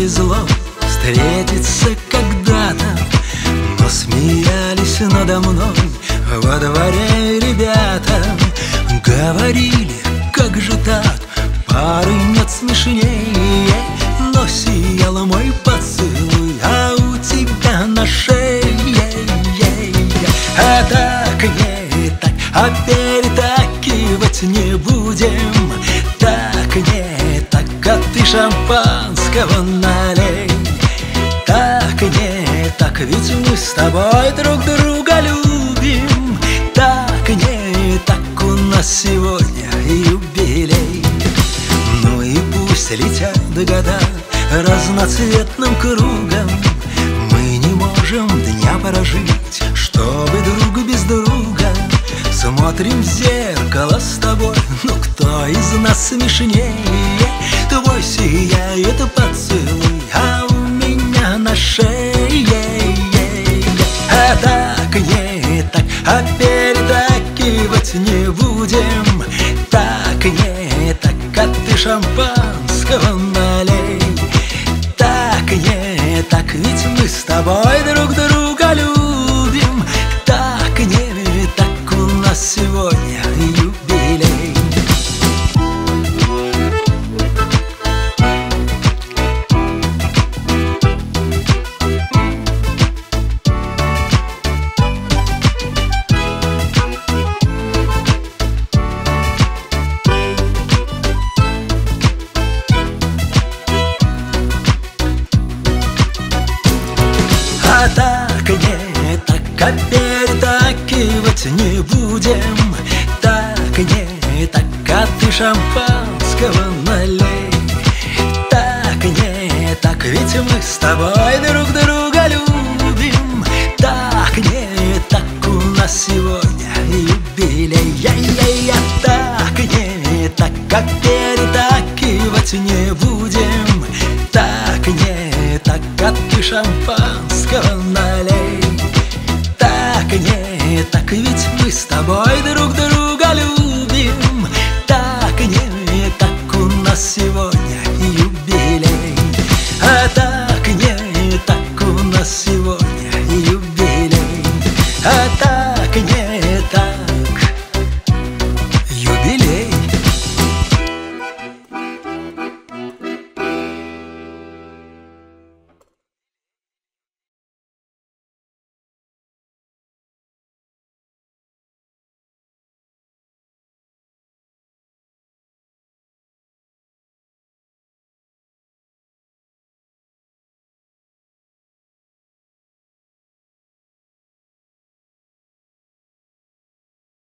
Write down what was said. повезло встретиться когда-то, но смеялись надо мной во дворе ребята. Говорили, как же так, пары нет смешнее, но сиял мой поцелуй, а у тебя на шее. А так не так, а перетакивать не будем. Так не так, а ты шампанского налей. Так не так, ведь мы с тобой друг друга любим. Так не так, у нас сегодня юбилей. Ну и пусть летят года разноцветным кругом, мы не можем дня прожить, чтобы друг без друга. Смотрим в зеркало с тобой, но кто из нас смешнее? Твой сияет поцелуй, а у меня на шее. А так не так, а перетакивать не будем. Так не так, а ты шампанского налей. Так не так, ведь мы с тобой друг друга любим. Так не так, у нас сегодня юбилей. А так не так, а перетакивать не будем. Так не так, а ты шампанского налей. Так не так, ведь мы с тобой друг друга любим. Так не так, у нас сегодня юбилей. Я так не так, а перетакивать не будем. Так не так, а ты шампанского налей. Так не так, ведь мы с тобой друг друга любим. Так не так, у нас сегодня юбилей. А так не так, у нас сегодня юбилей. А так